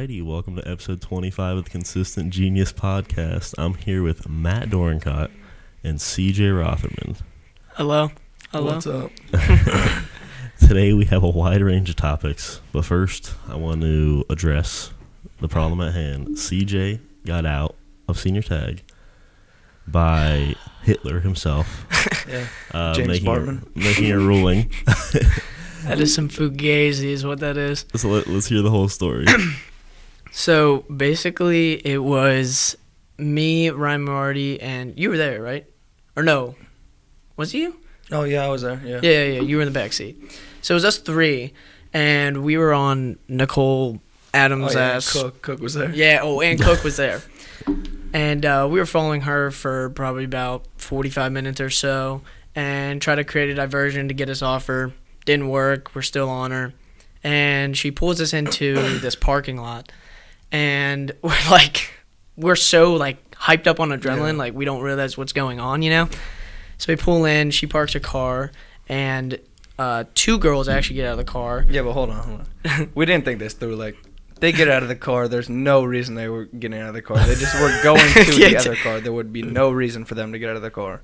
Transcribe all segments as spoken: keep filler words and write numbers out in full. righty, welcome to episode twenty-five of the Consistent Genius Podcast. I'm here with Matt Dorenkott and C J Rothermund. Hello. Hello. What's up? Today we have a wide range of topics, but first I want to address the problem at hand. C J got out of senior tag by Hitler himself. Yeah. uh, James making Bartman. A, making a ruling. That is some fugazi is what that is. So let, let's hear the whole story. So basically it was me, Ryan Marty, and you were there, right? Or no. Was it you? Oh, yeah, I was there. Yeah, yeah, yeah. You were in the backseat. So it was us three, and we were on Nicole Adams' oh, yeah, ass. Cook, Cook was there. Yeah, oh, and Cook was there. And uh, we were following her for probably about forty-five minutes or so and tried to create a diversion to get us off her. Didn't work. We're still on her. And she pulls us into this parking lot, and we're like, we're so like hyped up on adrenaline, yeah. like we don't realize what's going on, you know? So we pull in, she parks her car, and uh, two girls actually get out of the car. Yeah, but hold on, hold on. We didn't think this through. Like, they get out of the car. There's no reason they were getting out of the car. They just were going to yeah, the other car. There would be no reason for them to get out of the car.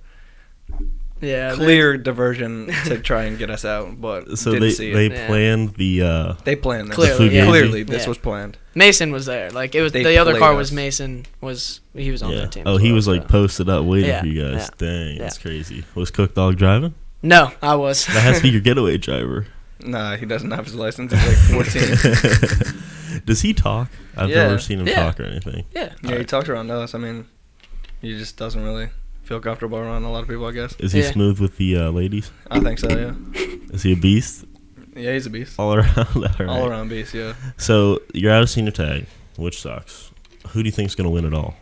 Yeah. Clear diversion to try and get us out, but so didn't they, see they it. They planned the uh, – They planned this. Clearly, the yeah. Clearly this yeah. was planned. Mason was there. Like, it was they the other car us. was Mason was – he was on yeah. that team. Oh, well, he was, so. like, posted up waiting yeah. for you guys. Yeah. Dang, yeah. that's crazy. Was Cook Dog driving? No, I was. That has to be your getaway driver. Nah, he doesn't have his license. He's, like, fourteen. Does he talk? I've yeah. never seen him yeah. talk or anything. Yeah, yeah right. He talks around us. I mean, he just doesn't really feel comfortable around a lot of people, I guess. Is he yeah. smooth with the uh, ladies? I think so, yeah. Is he a beast? Yeah, he's a beast. All around? All, right. All around beast, yeah. So, you're out of senior tag, which sucks. Who do you think's going to win it all?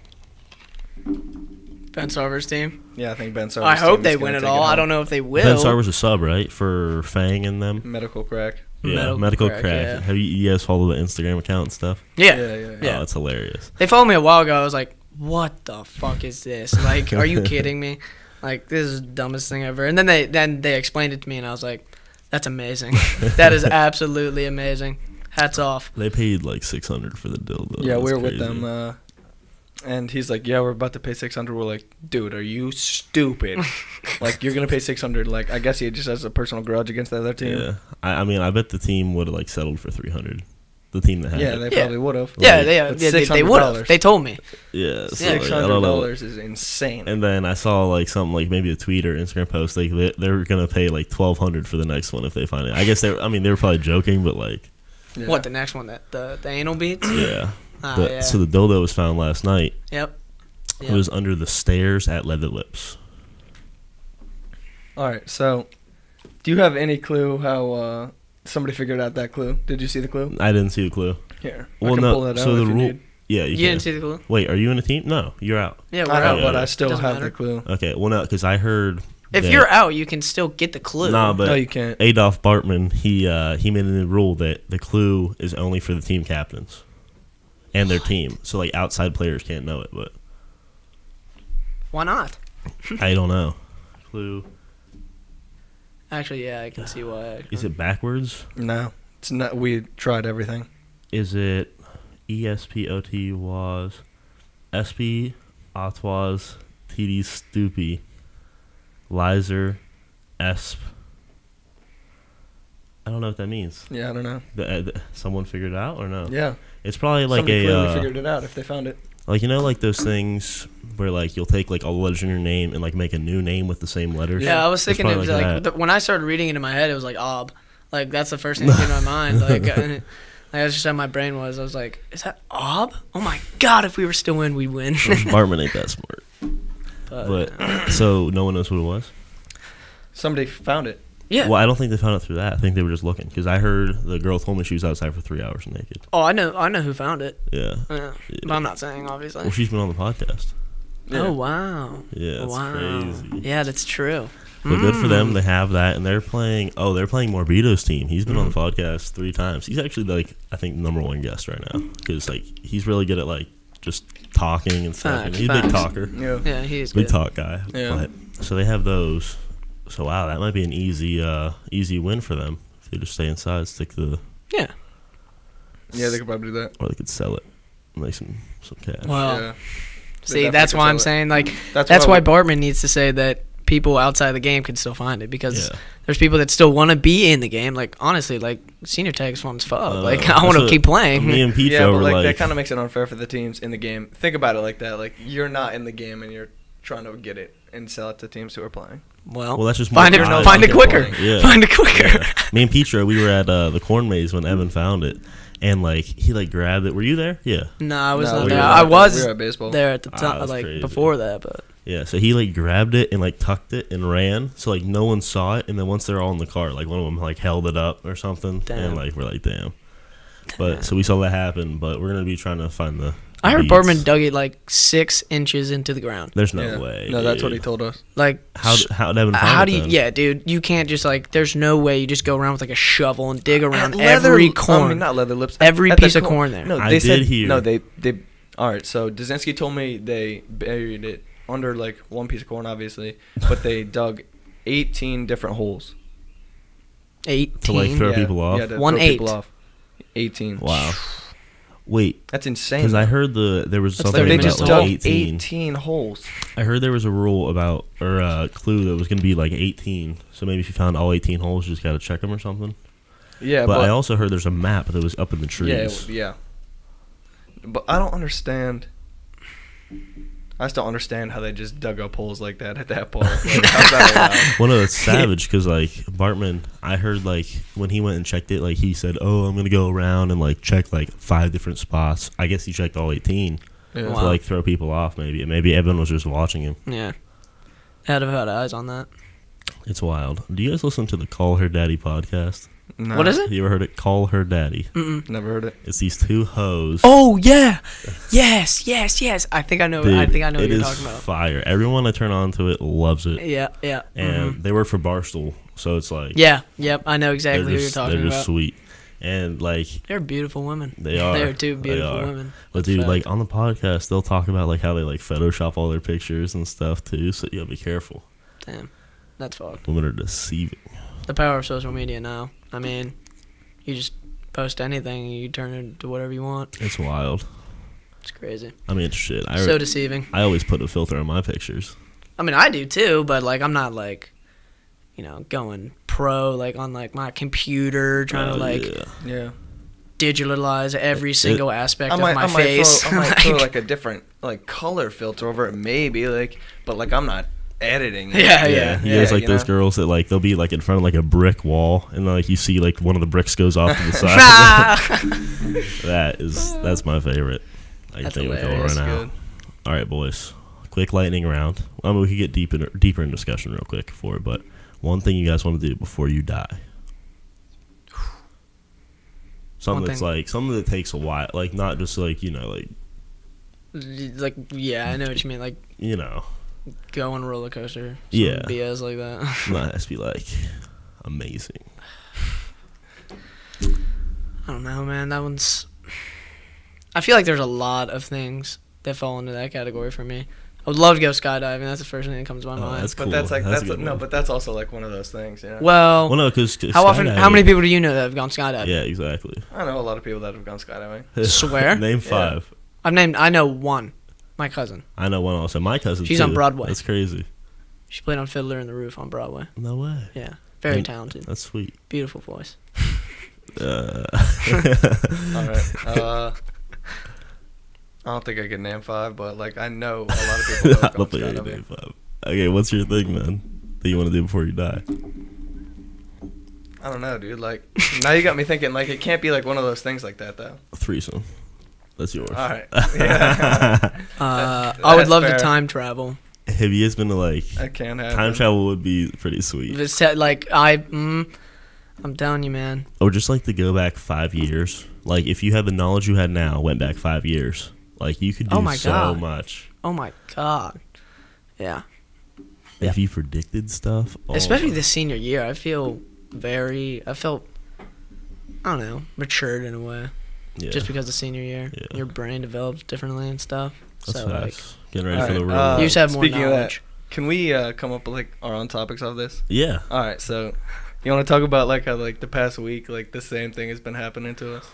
Ben Sarver's team. Yeah, I think Ben Sarver's team. I hope team they win it all. It I don't know if they will. Ben Sarver's a sub, right, for Fang and them? Medical crack. Yeah, medical, medical crack. crack. Yeah. Have you, you guys follow the Instagram account and stuff? Yeah. Yeah, yeah, yeah. Oh, that's hilarious. They followed me a while ago. I was like, what the fuck is this? Like, are you kidding me? Like, this is the dumbest thing ever. And then they then they explained it to me, and I was like, that's amazing. That is absolutely amazing. Hats off. They paid, like, six hundred dollars for the dildo. Yeah, that's we were crazy. with them. Uh, And he's like, yeah, we're about to pay six hundred dollars. We're like, dude, are you stupid? Like, you're going to pay six hundred dollars. Like, I guess he just has a personal grudge against the other team. Yeah. I, I mean, I bet the team would have, like, settled for three hundred dollars. The team that had yeah, it. They yeah, probably would have. Yeah, like, they, uh, yeah they, they would have. They told me. Yeah. So six hundred dollars like, is insane. And then I saw, like, something like maybe a tweet or Instagram post. Like, they, they were going to pay, like, twelve hundred dollars for the next one if they find it. I guess they were, I mean, they were probably joking, but, like. Yeah. What, the next one? that The, the anal beads? Yeah. Ah, the, yeah. So the dildo was found last night. Yep. yep. It was under the stairs at Leather Lips. All right. So, do you have any clue how uh, somebody figured out that clue? Did you see the clue? I didn't see the clue. Here, well, I can no, pull that so out the if you rule, need. Yeah, you, you didn't see the clue. Wait, are you in a team? No, you're out. Yeah, we're I out, know, but I still have matter. the clue. Okay. Well, no, because I heard. If you're out, you can still get the clue. Nah, but no, you can't. Adolf Bartman, he uh, he made a rule that the clue is only for the team captains. And their what? team. So, like, outside players can't know it, but. Why not? I don't know. Clue. Actually, yeah, I can see why. Actually. Is it backwards? No. It's not. We tried everything. Is it E S P O T was S P Otwas T D Stoopy Lizer Esp. I don't know what that means. Yeah, I don't know. The, uh, the, someone figured it out or no? Yeah. It's probably like Somebody a. Somebody uh, figured it out if they found it. Like, you know, like those things where, like, you'll take, like, all the letters in your name and, like, make a new name with the same letters. Yeah, I was thinking it was, like, like the, when I started reading it in my head, it was, like, ob. Like, that's the first thing that came to my mind. Like, I, like, that's just how my brain was. I was like, is that ob? Oh, my God, if we were still in, we'd win. Bartman ain't that smart. But, but so, no one knows what it was? Somebody found it. Yeah. Well, I don't think they found it through that. I think they were just looking because I heard the girl told me she was outside for three hours naked. Oh, I know, I know who found it. Yeah. yeah. yeah. But I'm not saying, obviously. Well, she's been on the podcast. Yeah. Oh wow. Yeah. That's wow. crazy. Yeah, that's true. But mm. good for them. They have that, and they're playing. Oh, they're playing Morbido's team. He's been mm. on the podcast three times. He's actually like I think number one guest right now because like he's really good at like just talking and stuff. Facts, and he's facts. a big talker. Yeah. Yeah, he is big good. talk guy. Yeah. But, so they have those. So, wow, that might be an easy uh, easy win for them if they just stay inside, stick to the... Yeah. Yeah, they could probably do that. Or they could sell it, make some some cash. Well, yeah. See, that's why I'm it. saying like that's, that's why, why Bartman needs to say that people outside the game can still find it, because yeah. there's people that still want to be in the game. Like honestly, like senior tag is one's fuck. Uh, like I want to keep playing. Me and Petra yeah, but, like, like that kind of makes it unfair for the teams in the game. Think about it like that. Like you're not in the game and you're trying to get it and sell it to teams who are playing. Well, well that's just find it, find it quicker. Yeah. Find it quicker. Yeah. Me and Petra, we were at uh, the corn maze when Evan found it, and like he like grabbed it. Were you there? Yeah. No, I was no, not we there. I was we were at baseball. there at the time, ah, like crazy. before that, but. Yeah, so he like grabbed it and like tucked it and ran. So like no one saw it, and then once they're all in the car, like one of them like held it up or something, damn. and like we're like, damn. But damn. so we saw that happen. But we're gonna be trying to find the. I heard Bartman dug it like six inches into the ground. There's no yeah. way. No, that's dude. what he told us. Like how how Devin find how do you? Then? Yeah, dude, you can't just like. There's no way you just go around with like a shovel and dig around leather, every corn. I mean, not leather lips. Every at, piece at the of corn, corn there. No, they I said, did hear. No, they they. All right, so Dzensky told me they buried it under like one piece of corn, obviously, but they dug eighteen different holes. Eighteen. To like throw yeah. people off. Yeah, to one throw eight. people off. Eighteen. Wow. Wait, that's insane. Because I heard the there was that's something they about just like dug eighteen. eighteen holes. I heard there was a rule about or a clue that was going to be like eighteen. So maybe if you found all eighteen holes, you just got to check them or something. Yeah, but, but I also heard there's a map that was up in the trees. Yeah, yeah. But I don't understand. I still understand how they just dug up holes like that at that point. Like, how's that allowed? Well, no, it's savage because, like, Bartman, I heard, like, when he went and checked it, like, he said, oh, I'm going to go around and, like, check, like, five different spots. I guess he checked all eighteen yeah. to, wow. like, throw people off maybe. And maybe Evan was just watching him. Yeah. I'd have had eyes on that. It's wild. Do you guys listen to the Call Her Daddy podcast? No. What is it? You ever heard it? Call Her Daddy. Mm-mm. Never heard it. It's these two hoes. Oh yeah, yes, yes, yes. I think I know. Dude, I think I know what you're talking about. It is fire. Everyone I turn on to it loves it. Yeah, yeah. And mm-hmm. they work for Barstool, so it's like. Yeah, yep. I know exactly who just, you're talking about. They're just about. sweet, and like they're beautiful women. They are. They're two beautiful they women. But dude, fact. like on the podcast, they'll talk about like how they like Photoshop all their pictures and stuff too. So you gotta be careful. Damn, that's fucked. Women are deceiving. The power of social media now. I mean, you just post anything and you turn it into whatever you want. It's wild. It's crazy. I mean, it's shit. I so deceiving. I always put a filter on my pictures. I mean, I do too, but, like, I'm not, like, you know, going pro, like, on, like, my computer, trying oh, to, like, yeah. yeah. digitalize every it, single it, aspect I might, of my I might face. Throw, I might like, throw, like, a different, like, color filter over it, maybe, like, but, like, I'm not. Editing, yeah, yeah, yeah. You yeah, guys like you those know? girls that like they'll be like in front of like a brick wall, and like you see like one of the bricks goes off to the side. that is that's my favorite. I can think of it all right now. All right, boys, quick lightning round. I mean, we could get deep in, deeper in discussion real quick for it, but one thing you guys want to do before you die. Something that's like something that takes a while, like not just like you know like. Like yeah, I know what you mean. Like you know. Go on a roller coaster. Yeah. B S like that. Nah, it has to be like amazing. I don't know, man. That one's. I feel like there's a lot of things that fall into that category for me. I would love to go skydiving. That's the first thing that comes to my oh, mind. That's cool. But that's like that's, that's a, no, but that's also like one of those things. You know? Well, well, no, because how often? How many people do you know that have gone skydiving? Yeah, exactly. I know a lot of people that have gone skydiving. Swear. Name five. Yeah. I've named. I know one. My cousin. I know one also. My cousin, She's too. on Broadway. That's crazy. She played on Fiddler on the Roof on Broadway. No way. Yeah. Very and talented. That's sweet. Beautiful voice. uh. All right. Uh, I don't think I can name five, but, like, I know a lot of people. I don't think I can name five. Okay, what's your thing, man, that you want to do before you die? I don't know, dude. Like, now you got me thinking, like, it can't be, like, one of those things like that, though. A threesome. That's yours. All right. Yeah. uh, that's, I would love fair. to time travel. Have you guys been to like? I can't have time it. travel would be pretty sweet. It's like I, mm, I'm telling you, man. Or just like to go back five years. Like if you had the knowledge you had now, went back five years. Like you could do oh my so God. much. Oh my God. Yeah. If yeah. you predicted stuff, oh. especially this senior year, I feel very. I felt. I don't know, matured in a way. Yeah. Just because of senior year, yeah. your brain develops differently and stuff. That's so nice. Like, getting ready right. for the real. Uh, you just have more knowledge. Of that, can we uh, come up with like our own topics of this? Yeah. All right. So, you want to talk about like how like the past week, like the same thing has been happening to us?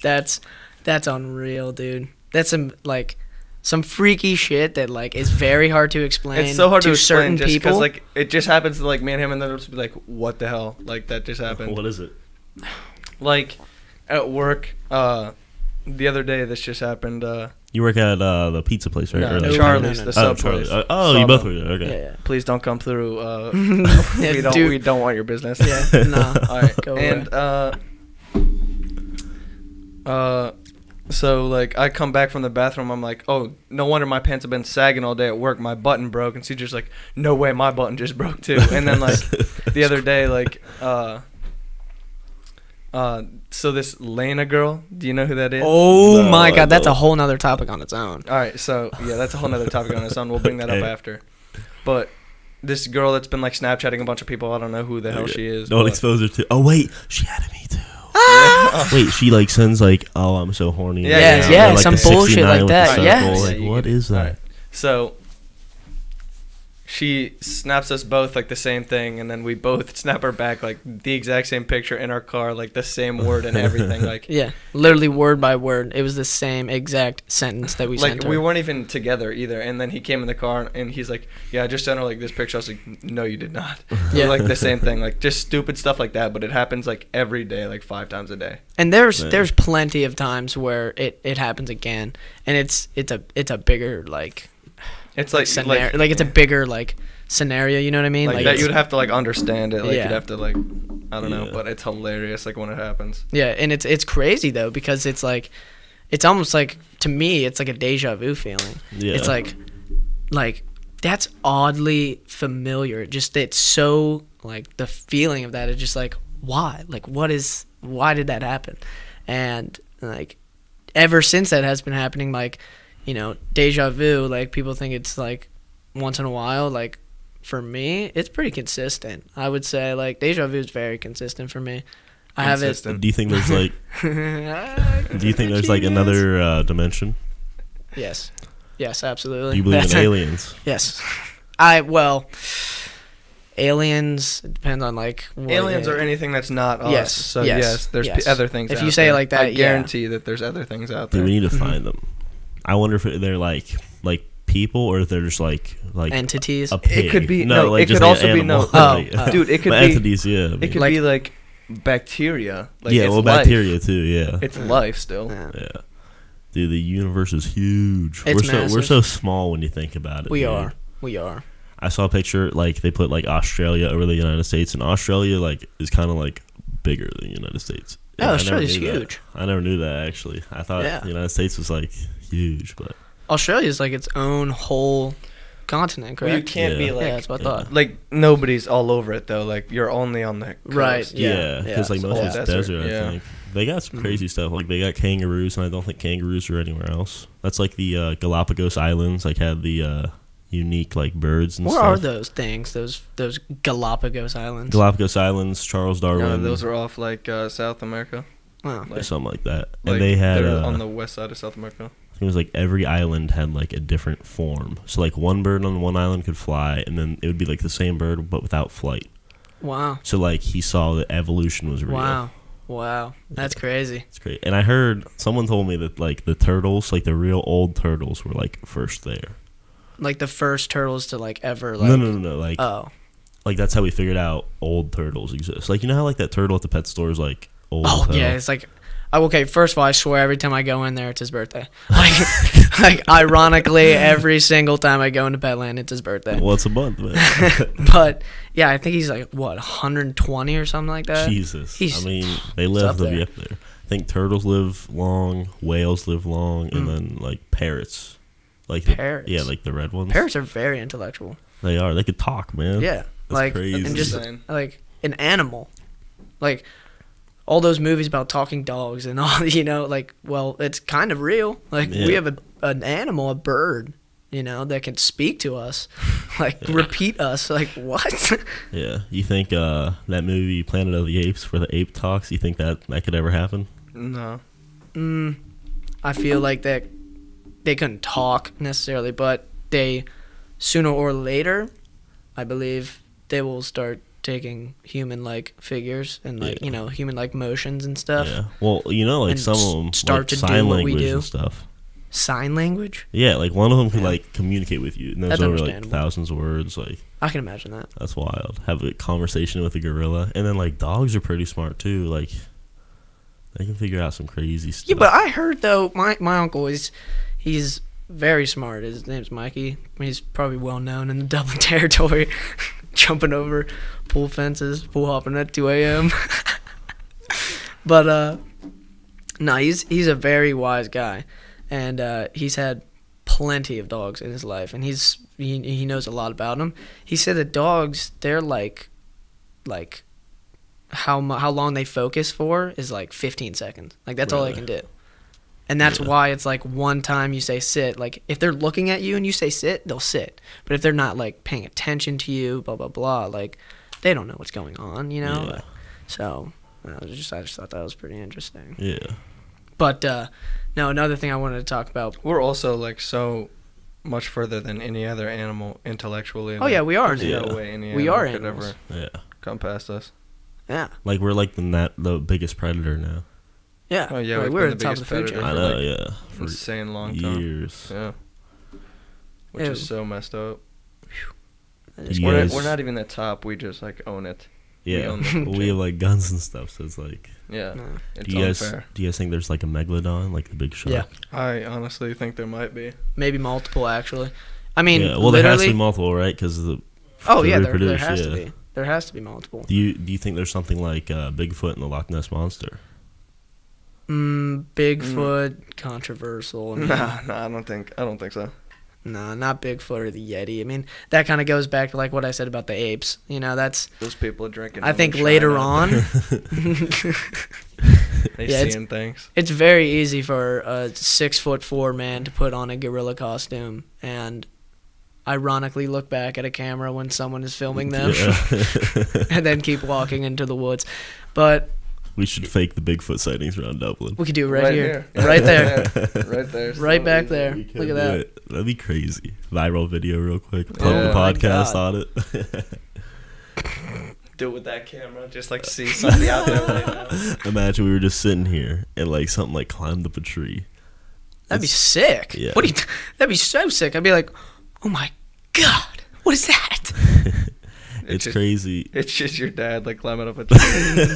That's that's unreal, dude. That's some like some freaky shit that like is very hard to explain. It's so hard to, to explain certain just people. Cause, like it just happens to like me and him, and then it'll just be like, what the hell? Like that just happened. What is it? Like at work, uh, the other day this just happened. Uh, you work at uh, the pizza place, right? No, or, like, Charlie's, no, no, no. the sub oh, place. Uh, oh, Saba. You both were there. Okay. Yeah, yeah. Please don't come through. Uh, yeah, we don't. Dude. We don't want your business. Yeah. No. All right. Go and uh, uh. So, like, I come back from the bathroom. I'm like, oh, no wonder my pants have been sagging all day at work. My button broke. And C J's like, no way, my button just broke, too. And then, like, the other day, like, uh, uh, so this Lena girl, do you know who that is? Oh, no, my God. That's a whole nother topic on its own. All right. So, yeah, that's a whole nother topic on its own. We'll bring that okay. up after. But this girl that's been, like, Snapchatting a bunch of people. I don't know who the hell okay. she is. Don't but. expose her to. Oh, wait. She added me, too. Yeah. Wait, she like sends like, oh, I'm so horny. Yeah, yeah, yeah. Or, like, some bullshit like that. Yeah, like, what is that? Right. So she snaps us both like the same thing, and then we both snap her back like the exact same picture in our car, like the same word and everything. Like yeah, literally word by word, it was the same exact sentence that we like, sent her. We weren't even together either, and then he came in the car and he's like, yeah, I just sent her like this picture. I was like, no, you did not. Yeah, like the same thing, like just stupid stuff like that, but it happens like every day, like five times a day. And there's Man. there's plenty of times where it it happens again, and it's it's a it's a bigger like. It's like like, like like it's a bigger like scenario, you know what I mean? Like, like that you'd have to like understand it, like yeah. you'd have to like I don't yeah. know, but it's hilarious like when it happens. Yeah, and it's it's crazy though because it's like it's almost like to me it's like a deja vu feeling. Yeah. It's like like that's oddly familiar. Just it's so like the feeling of that is just like why? Like what is why did that happen? And like ever since that has been happening like you know, deja vu, like, people think it's, like, once in a while. Like, for me, it's pretty consistent. I would say, like, deja vu is very consistent for me. I have it. Do you think there's, like, do you think there's, like, another uh, dimension? Yes. Yes, absolutely. Do you believe That's in aliens? It. Yes. I, well... Aliens it depends on like what aliens or anything that's not us. Yes, so yes, yes there's yes. other things. If out you say there. Like that, I guarantee yeah. that there's other things out there. Dude, we need to find mm-hmm. them. I wonder if they're like like people or if they're just like like entities. A, a pig. It could be no. no like it just could like also an be no. Oh, oh. dude, it could but be entities. Yeah, I mean. It could like, be like bacteria. Like yeah, it's well, life. bacteria too. Yeah, it's life still. Yeah. yeah. Dude, the universe is huge. It's we're massive. so we're so small when you think about it. We dude. are. We are. I saw a picture, like, they put, like, Australia over the United States, and Australia, like, is kind of, like, bigger than the United States. Oh, Australia's huge. That. I never knew that, actually. I thought yeah. the United States was, like, huge, but... Australia's, like, its own whole continent, correct? Well, you can't yeah. be, like... Yeah, that's what I thought. Yeah. Like, nobody's all over it, though. Like, you're only on the coast. Right, yeah. Because, yeah, yeah, like, most of it's desert, I yeah. think. They got some crazy mm-hmm. stuff. Like, they got kangaroos, and I don't think kangaroos are anywhere else. That's, like, the uh, Galapagos Islands, like, had the... Uh, unique like birds and what stuff. What are those things? Those those Galapagos Islands. Galapagos Islands, Charles Darwin. No, those are off like uh, South America. Oh. Like, or something like that. Like and they had uh, on the west side of South America. It was like every island had like a different form. So like one bird on one island could fly, and then it would be like the same bird but without flight. Wow. So like he saw that evolution was real. Wow. Wow, that's yeah. crazy. It's great. And I heard someone told me that like the turtles, like the real old turtles, were like first there. Like the first turtles to like ever like no no no, no. like oh like that's how we figured out old turtles exist. Like you know how like that turtle at the pet store is like old. Oh turtle? Yeah, it's like okay. First of all, I swear every time I go in there, it's his birthday. Like, like ironically, every single time I go into Petland, it's his birthday. Once a month, man. But yeah, I think he's like what one hundred twenty or something like that. Jesus, he's, I mean, they live to be up there. I think turtles live long, whales live long, mm. and then like parrots. Like the, yeah, like the red ones. Parrots are very intellectual. They are. They could talk, man. Yeah, that's like crazy. And just like an animal, like all those movies about talking dogs and all. You know, like well, it's kind of real. Like yeah. we have a, an animal, a bird, you know, that can speak to us, like yeah. repeat us. Like what? Yeah, you think uh, that movie Planet of the Apes, where the ape talks? You think that that could ever happen? No. Mm, I feel like that. They couldn't talk necessarily, but they, sooner or later, I believe they will start taking human-like figures and, like, yeah. you know, human-like motions and stuff. Yeah. Well, you know, like, some of them start like to sign do language do. and stuff. Sign language? Yeah, like, one of them can, yeah. like, communicate with you. And there's over, like, thousands of words. Like, I can imagine that. That's wild. Have a conversation with a gorilla. And then, like, dogs are pretty smart, too. Like, they can figure out some crazy stuff. Yeah, but I heard, though, my, my uncle is, he's very smart. His name's Mikey. I mean, he's probably well-known in the Dublin territory. Jumping over pool fences, pool hopping at two A M But, uh, no, he's, he's a very wise guy. And uh, he's had plenty of dogs in his life, and he's he, he knows a lot about them. He said that dogs, they're like, like, how how long they focus for is like fifteen seconds. Like, that's really all they can do, and that's yeah. why it's like one time you say sit. Like, if they're looking at you and you say sit, they'll sit. But if they're not like paying attention to you, blah blah blah, like they don't know what's going on, you know. Yeah. So I was just I just thought that was pretty interesting. Yeah. But uh, no, another thing I wanted to talk about. We're also like so much further than any other animal intellectually. Oh, like, yeah, we are. Yeah. No way any we are could animals. Ever yeah. come past us. Yeah. Like, we're like the nat the biggest predator now. Yeah. Oh yeah, like, we're at the top of the food chain. I know. Like, yeah. For insane long time. Years. Yeah. Which Ew. Is so messed up. Yes. We're, not, we're not even at the top. We just like own it. Yeah, we, we have, like, guns and stuff, so it's, like... Yeah, no. it's do you guys, unfair. Do you guys think there's, like, a megalodon, like the big shark? Yeah. I honestly think there might be. Maybe multiple, actually. I mean, yeah, well, literally... there has to be multiple, right? Because the... Oh, yeah, there, there has yeah. to be. There has to be multiple. Do you do you think there's something like uh, Bigfoot and the Loch Ness Monster? Mm, Bigfoot, mm. controversial. I mean, nah, nah, I don't think, I don't think so. No, not Bigfoot or the Yeti. I mean, that kind of goes back to, like, what I said about the apes. You know, that's... Those people are drinking... I think later on... they yeah, seeing it's, things. It's very easy for a six foot four man to put on a gorilla costume and ironically look back at a camera when someone is filming them yeah. and then keep walking into the woods. But... we should fake the Bigfoot sightings around Dublin. We could do it right, right here. here. Right there. Right there. Right back there. Look at that. It. That'd be crazy. Viral video real quick. Put yeah, the podcast on it. Do it with that camera. Just like see somebody out there right now. Imagine we were just sitting here and like something like climbed up a tree. That'd it's, be sick. Yeah. What do you th that'd be so sick. I'd be like, oh my God, what is that? it's it's just, crazy. It's just your dad like climbing up a tree.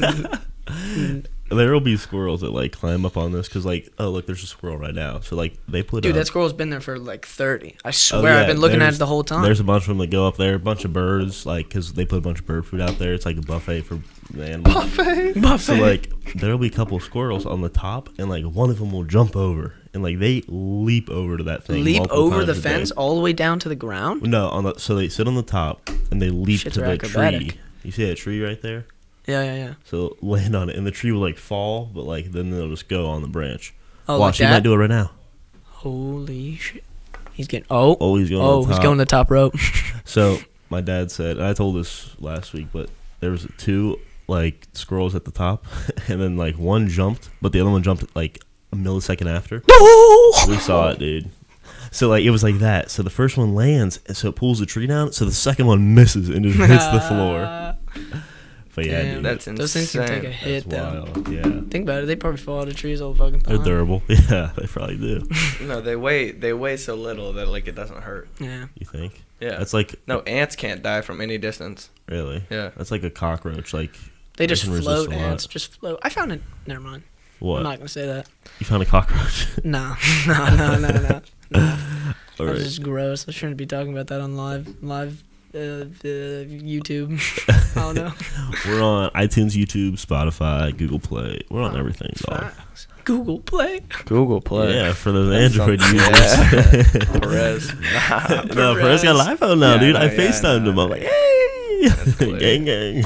There will be squirrels that like climb up on this because like oh look there's a squirrel right now so like they put dude up. That squirrel's been there for like thirty I swear oh, yeah. I've been looking there's, at it the whole time. There's a bunch of them that go up there, a bunch of birds like because they put a bunch of bird food out there. It's like a buffet for the animals. Buffet buffet. So like there'll be a couple of squirrels on the top and like one of them will jump over and like they leap over to that thing. Leap over the fence day. All the way down to the ground? No, on the, so they sit on the top and they leap Shit's to the acrobatic. Tree. You see that tree right there? Yeah, yeah, yeah. So land on it, and the tree will like fall, but like then they'll just go on the branch. Oh, watch, like he might do it right now. Holy shit! He's getting oh, oh, he's going. Oh, to the top. He's going to the top rope. So my dad said, and I told this last week, but there was two like squirrels at the top, and then like one jumped, but the other one jumped like a millisecond after. We saw it, dude. So like it was like that. So the first one lands, and so it pulls the tree down. So the second one misses and just hits the floor. But yeah, damn, dude, that's insane. Those things can take a hit, though. Yeah. Think about it. They probably fall out of trees all the fucking time. They're durable. Yeah, they probably do. No, they weigh they weigh so little that like it doesn't hurt. Yeah. You think? Yeah. That's like no ants can't die from any distance. Really? Yeah. That's like a cockroach. Like they just float. Ants just float. I found it. Never mind. What? I'm not gonna say that. You found a cockroach? No, no, no, no, no. no. All right. That's just gross. I shouldn't be talking about that on live live. Uh, uh, YouTube. I don't know. We're on iTunes, YouTube, Spotify, Google Play. We're on oh, everything, dog. Google Play. Google Play. Yeah, for those that's Android users. Yeah. Perez. Nah, Perez. No, Perez got an iPhone now, yeah, dude. No, I yeah, FaceTimed no. him. I'm like, hey, gang, gang.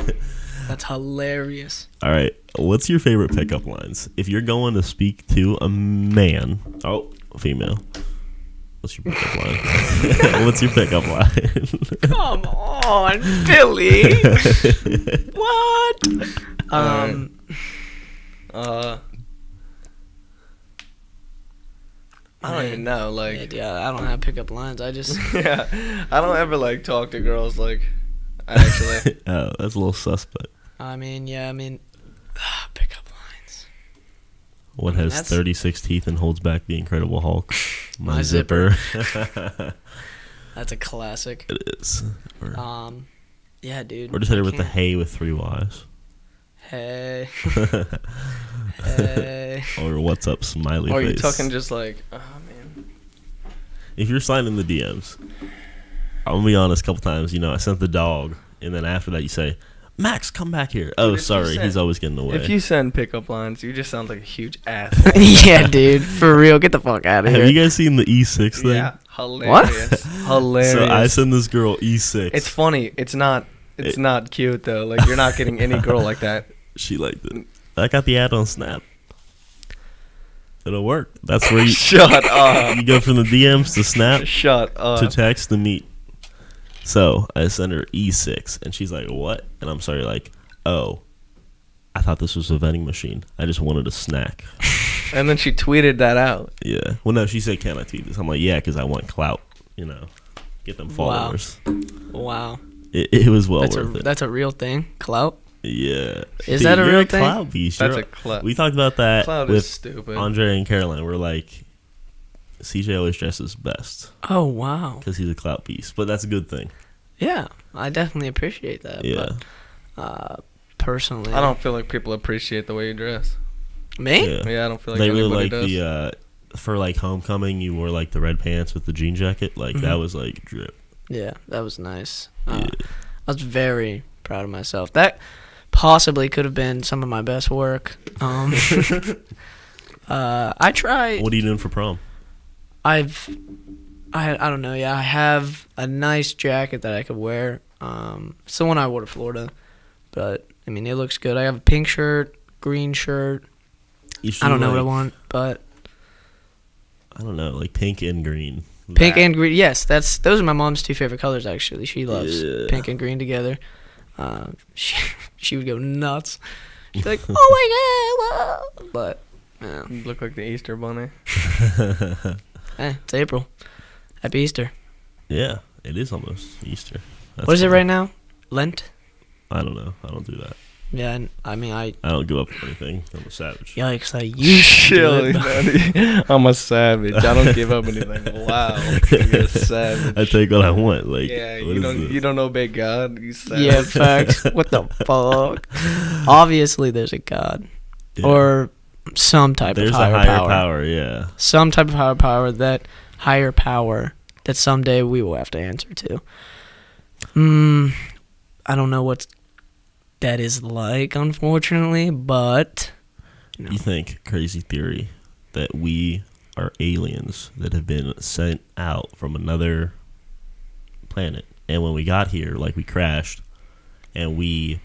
That's hilarious. All right, what's your favorite pickup lines? If you're going to speak to a man, oh, a female. What's your pickup line? What's your pickup line? Come on, Billy. What? Um. Uh. I don't even know. Like, yeah, dude, I don't have pickup lines. I just. Yeah, I don't ever like talk to girls like. actually. Oh, that's a little suspect. I mean, yeah, I mean, ugh, pickup lines. What I mean, has thirty-six teeth and holds back the Incredible Hulk? My, my zipper. zipper. That's a classic. It is. Or, um, yeah, dude. Or just hit it with the hay with three Y's. Hey. Hey. Or what's up, smiley or face. Or you're talking just like, oh, man. If you're sliding the D Ms, I'm going to be honest, a couple times, you know, I sent the dog, and then after that you say, Max, come back here. Oh, sorry. Send, he's always getting away. If you send pickup lines, you just sound like a huge asshole. Yeah, dude. For real. Get the fuck out of here. Have you guys seen the E six thing? Yeah. Hilarious. What? Hilarious. So I send this girl E six. It's funny. It's not It's it, not cute, though. Like, you're not getting any girl like that. She liked it. I got the ad on Snap. It'll work. That's where you... Shut up. You go from the D Ms to Snap. Shut up. To text to meet. So I sent her E six, and she's like, what? And I'm sorry, like, oh, I thought this was a vending machine. I just wanted a snack. And then she tweeted that out. Yeah. Well, no, she said, can I tweet this? I'm like, yeah, because I want clout, you know, get them followers. Wow. Wow. It, it was well that's worth a, it. That's a real thing? Clout? Yeah. Is Dude, that a real a thing? Clout beast. That's you're, a clout. We talked about that clout with is stupid. Andre and Caroline. We're like... C J always dresses best. Oh, wow. Because he's a clout piece. But that's a good thing. Yeah. I definitely appreciate that. Yeah. But, uh, personally, I don't feel like people appreciate the way you dress. Me? Yeah, yeah I don't feel like they really like does. The, uh, for, like, homecoming, you wore, like, the red pants with the jean jacket. Like, mm-hmm. that was, like, drip. Yeah. That was nice. Uh, yeah. I was very proud of myself. That possibly could have been some of my best work. Um, uh, I tried. What are you doing for prom? I've, I I don't know, yeah, I have a nice jacket that I could wear. Um, it's the one I wore to Florida, but, I mean, it looks good. I have a pink shirt, green shirt. You I don't know like, what I want, but. I don't know, like pink and green. Pink that. and green, yes, that's those are my mom's two favorite colors, actually. She loves yeah. pink and green together. Uh, she, she would go nuts. She's like, oh, my God, whoa. But, yeah. You look like the Easter bunny. Hey, it's April. Happy Easter. Yeah, it is almost Easter. That's what is it right now? Lent? I don't know. I don't do that. Yeah, and, I mean, I... I don't give up on anything. I'm a savage. Yikes, I used to do I'm a savage. I don't give up anything. Wow. You're a savage. I take what I want. Like, yeah, you don't this? you don't obey God. You savage. Yeah, facts. What the fuck? Obviously, there's a God. Yeah. Or... Some type There's of higher, a higher power. power, yeah. Some type of higher power, that higher power that someday we will have to answer to. Mm, I don't know what that is like, unfortunately, but... You know. You think, crazy theory, that we are aliens that have been sent out from another planet. And when we got here, like, we crashed, and we...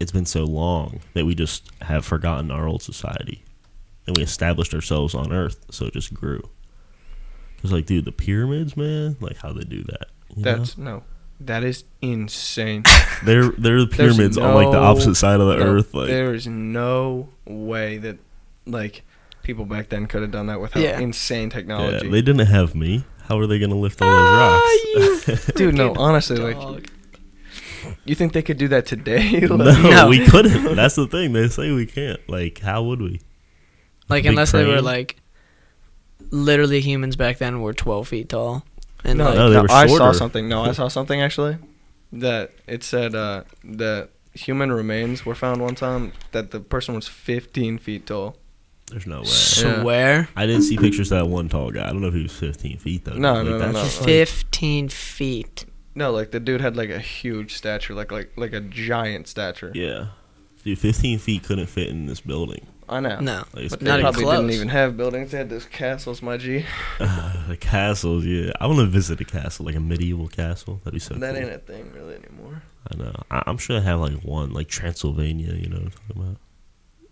It's been so long that we just have forgotten our old society. And we established ourselves on Earth, so it just grew. It was like, dude, the pyramids, man, like how they do that. That's know? no, that is insane. They're they're the pyramids no, on like the opposite side of the no, Earth. Like there is no way that like people back then could have done that without yeah. insane technology. Yeah, they didn't have me. How are they gonna lift all those rocks? Dude, no, honestly, dog. like. You think they could do that today? Like, no, no, we couldn't. That's the thing. They say we can't. Like, how would we? Like, unless crane? they were, like, literally humans back then were twelve feet tall. And no, like, no, they were shorter. I saw something. No, I saw something, actually, that it said uh, that human remains were found one time that the person was fifteen feet tall. There's no way. Swear? Yeah. I didn't see pictures of that one tall guy. I don't know if he was fifteen feet, though. No, like, no, no, no. fifteen feet. No, like the dude had like a huge stature, like like like a giant stature. Yeah, dude, fifteen feet couldn't fit in this building. I know. No, like, but they probably close. didn't even have buildings. They had those castles, my G. Uh, the castles, yeah. I want to visit a castle, like a medieval castle. That'd be so. That cool. ain't a thing really anymore. I know. I I'm sure I have like one, like Transylvania. You know what I'm talking about?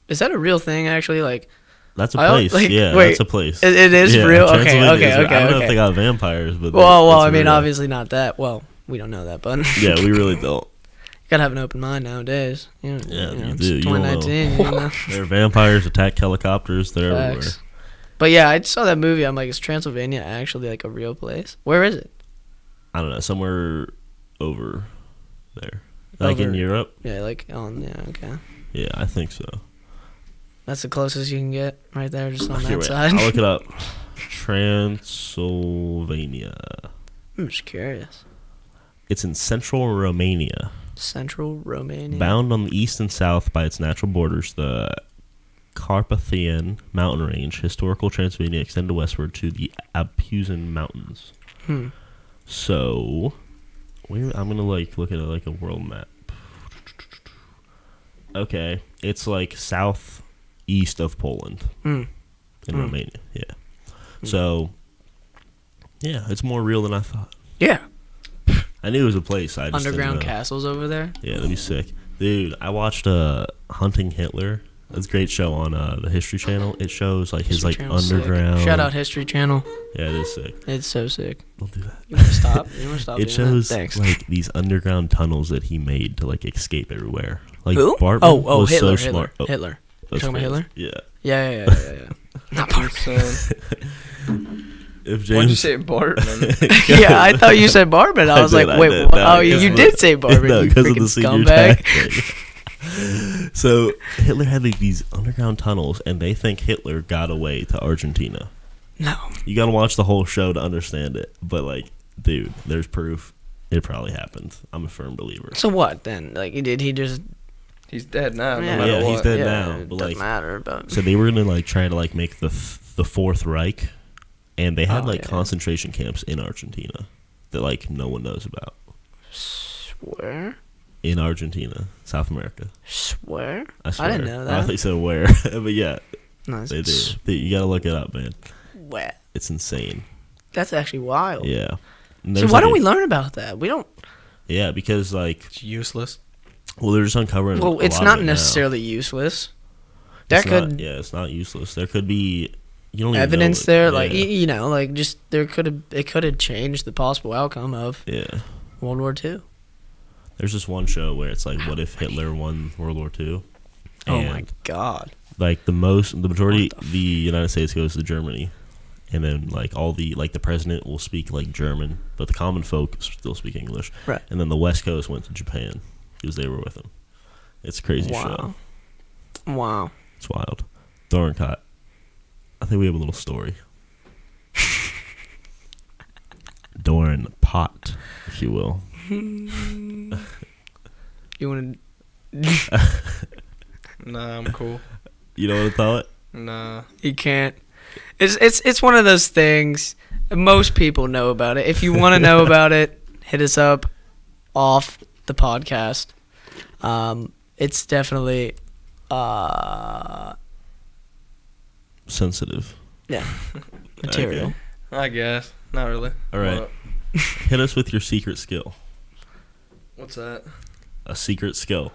Is that a real thing? Actually, like. That's a place, like, yeah. Wait, that's a place. It, it is yeah, real. Okay, okay, okay. I don't know okay. if they got vampires, but well, well. I mean, real. obviously not that. Well, we don't know that, but yeah, we really don't. You gotta have an open mind nowadays. You know, yeah, you, know, you do. You twenty nineteen. You know? There are vampires, attack helicopters. They're Facts. everywhere. But yeah, I saw that movie. I'm like, is Transylvania actually like a real place? Where is it? I don't know. Somewhere over there. Like Over, in Europe? Yeah, like on, yeah, okay. Yeah, I think so. That's the closest you can get right there, just on okay, that wait, side. I'll look it up. Transylvania. I'm just curious. It's in central Romania. Central Romania. Bound on the east and south by its natural borders, the Carpathian mountain range, historical Transylvania, extended westward to the Apusan Mountains. Hmm. So, where, I'm going to like look at a, like a world map. Okay, it's like southeast of Poland mm. in mm. Romania. Yeah, mm. so yeah, it's more real than I thought. Yeah, I knew it was a place. I just underground castles over there. Yeah, that'd be sick, dude. I watched uh, Hunting Hitler. That's a great show on uh, the History Channel. It shows like his like underground. Sick. Shout out History Channel. Yeah, it is sick. It's so sick. Don't do that. You want to stop? You want to stop? It shows that? like these underground tunnels that he made to like escape everywhere. Like Who? Bartman oh, oh, was Hitler, so Hitler, smart. Oh, Hitler. You talking about Hitler? Yeah. Yeah, yeah, yeah, yeah. yeah. Not Bartman. If James, why'd you say Bartman? yeah, I thought you said Bartman. I, I was did, like, I wait, what? No, oh, you of, did say Bartman. No, because of the senior tag. So Hitler had like these underground tunnels, and they think Hitler got away to Argentina. No, you gotta watch the whole show to understand it. But like, dude, there's proof. It probably happened. I'm a firm believer. So what then? Like, did he just? He's dead now. Yeah, no yeah he's dead yeah, now. It but doesn't like, matter. But so they were gonna like try to like make the the Fourth Reich, and they had oh, like yeah. concentration camps in Argentina that like no one knows about. Swear. In Argentina, South America. Swear? I swear. I didn't know that. I thought you said where. But yeah, no, they do. Dude, you got to look it up, man. Where? It's insane. That's actually wild. Yeah. So why like don't a, we learn about that? We don't. Yeah, because like. It's useless. Well, they're just uncovering. Well, it's not necessarily now. useless. There could. Not, yeah, it's not useless. There could be. You don't evidence even know there. It, like, yeah. you know, like just there could have. It could have changed the possible outcome of yeah. World War Two. There's this one show where it's like, what if Hitler won World War Two? And oh my god! Like the most, the majority, the, the United States goes to Germany, and then like all the like the president will speak like German, but the common folk still speak English. Right. And then the West Coast went to Japan because they were with him. It's a crazy wow. show. Wow. It's wild. Dorenkott. I think we have a little story. Dorenkott, if you will. You want to? Nah, I'm cool. You don't want to tell it? Nah, you can't. It's it's it's one of those things. Most people know about it. If you want to know about it, hit us up off the podcast. Um, it's definitely uh sensitive. Yeah, material. Okay. I guess not really. All right, hit us with your secret skill. What's that? A secret skill.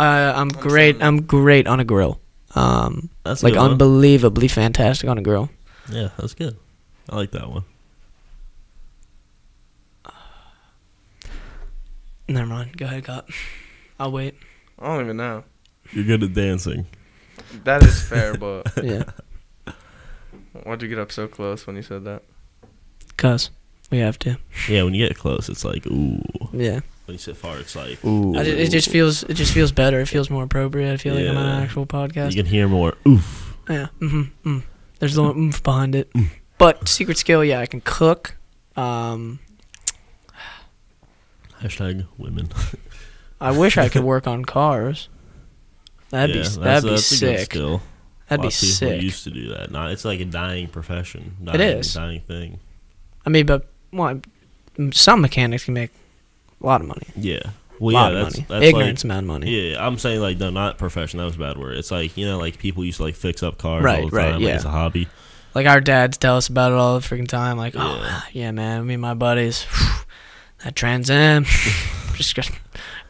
Uh, I'm great. I'm great on a grill. Um, that's like unbelievably fantastic on a grill. Yeah, that's good. I like that one. Uh, never mind. Go ahead, Cop. I'll wait. I don't even know. You're good at dancing. That is fair, but yeah. Why'd you get up so close when you said that? 'Cause we have to. Yeah, when you get close, it's like ooh. Yeah. When you sit far, it's like ooh. I, it just feels it just feels better. It feels more appropriate. I feel yeah. like I'm on an actual podcast. You can hear more oof. Yeah. Mm-hmm. Mm. There's a little oof behind it. Mm. But secret skill, yeah, I can cook. Um, Hashtag women. I wish I could work on cars. That'd yeah, be that'd that's, be that's sick. A good skill. That'd Lots be of sick. People used to do that. Not it's like a dying profession. Dying, it is a dying thing. I mean, but well, some mechanics can make. A lot of money. Yeah. Well, yeah, that's, that's ignorance like, amount of money. Yeah, yeah, I'm saying like no, not profession. That was a bad word. It's like you know, like people used to like fix up cars right, all the right, time. Yeah, like, it's a hobby. Like our dads tell us about it all the freaking time. Like, yeah. oh yeah, man, me and my buddies, whew, that Trans Am, just got,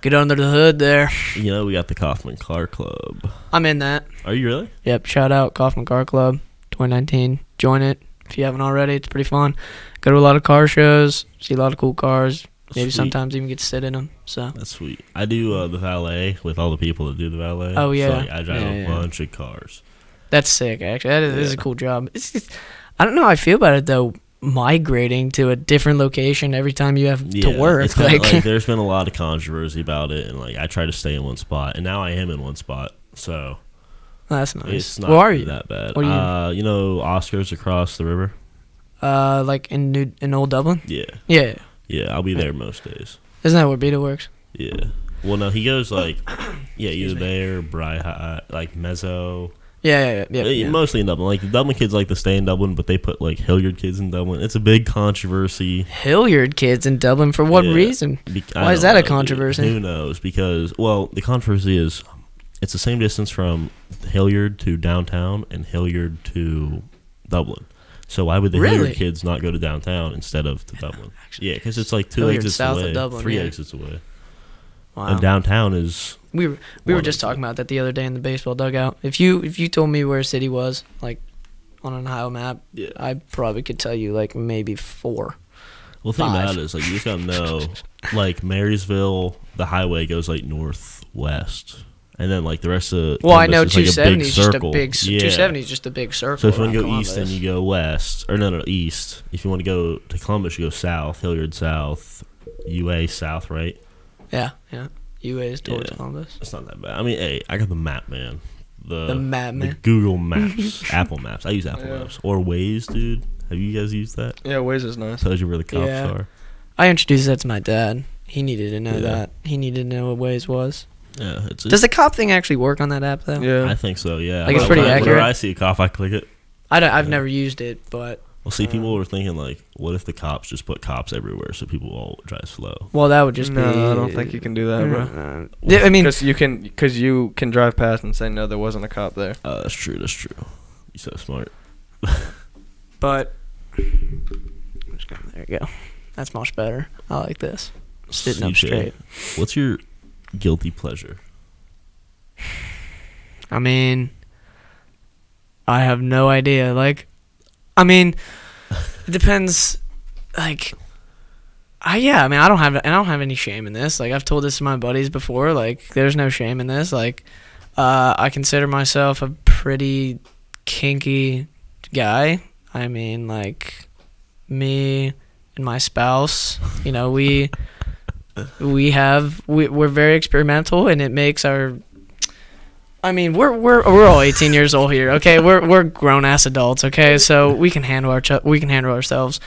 get under the hood there. You know, we got the Kaufman Car Club. I'm in that. Are you really? Yep. Shout out Kaufman Car Club, twenty nineteen. Join it if you haven't already. It's pretty fun. Go to a lot of car shows. See a lot of cool cars. Maybe sweet. Sometimes even get to sit in them. So that's sweet. I do uh, the valet with all the people that do the valet. Oh yeah, so, like, I drive yeah, a yeah. bunch of cars. That's sick. Actually, that is, yeah. is a cool job. It's, it's, I don't know how I feel about it though. migrating to a different location every time you have yeah, to work. Like, like there's been a lot of controversy about it, and like I try to stay in one spot, and now I am in one spot. So oh, that's nice. It's not Where are you? that bad. What are you? Uh, you know, Oscars across the river. Uh, like in New in Old Dublin. Yeah. Yeah. Yeah, I'll be there most days. Isn't that where Beta works? Yeah. Well, no, he goes like yeah, either there, Bri-High, like Mezzo. Yeah, yeah, yeah, yeah. Mostly in Dublin. Like, the Dublin kids like to stay in Dublin, but they put, like, Hilliard kids in Dublin. It's a big controversy. Hilliard kids in Dublin? For what yeah. reason? Be Why is that know, a controversy? Dude. Who knows? Because, well, the controversy is it's the same distance from Hilliard to downtown and Hilliard to Dublin. So why would the really? Hilliard kids not go to downtown instead of to Dublin? Actually, yeah, because it's, like, two Hilliard exits south away, of Dublin, three yeah. exits away. Wow. And downtown is... We were, we were just talking about that the other day in the baseball dugout. If you if you told me where a city was, like, on an Ohio map, yeah. I probably could tell you, like, maybe four. Well, the thing about it is, like, you just gotta know, like, Marysville, the highway goes, like, northwest. And then, like, the rest of... Well, I know two seventy is just a big circle. Yeah. two seventy is just a big circle. So if you want to go east, then you go west. Or, no, no, east. If you want to go to Columbus, you go south, Hilliard south, U A south, right? Yeah, yeah. U A is towards yeah, Columbus. It's not that bad. I mean, hey, I got the map, man. The, the map, man. The Google Maps. Apple Maps. I use Apple yeah. Maps. Or Waze, dude. Have you guys used that? Yeah, Waze is nice. Tells you where the cops yeah. are. I introduced that to my dad. He needed to know yeah. that. He needed to know what Waze was. Yeah. It's, Does the cop thing actually work on that app, though? Yeah. I think so, yeah. Like, it's pretty when I, accurate. Whenever I see a cop, I click it. I don't, I've yeah. never used it, but... Well, see, people were thinking, like, what if the cops just put cops everywhere so people all drive slow? Well, that would just no, be... No, I don't think you can do that, bro. No. Well, I mean... Because you can, because you can drive past and say, no, there wasn't a cop there. Uh, that's true, that's true. You're so smart. But... I'm just gonna, there you go. That's much better. I like this. Sitting C J, up straight. What's your guilty pleasure? I mean... I have no idea. Like... I mean, it depends, like, I, yeah, I mean, I don't have, I don't have any shame in this. Like, I've told this to my buddies before, like, there's no shame in this. Like, uh, I consider myself a pretty kinky guy. I mean, like, me and my spouse, you know, we, we have, we, we're very experimental, and it makes our... I mean, we're we're we're all eighteen years old here, okay? We're we're grown ass adults, okay? So we can handle our we can handle ourselves.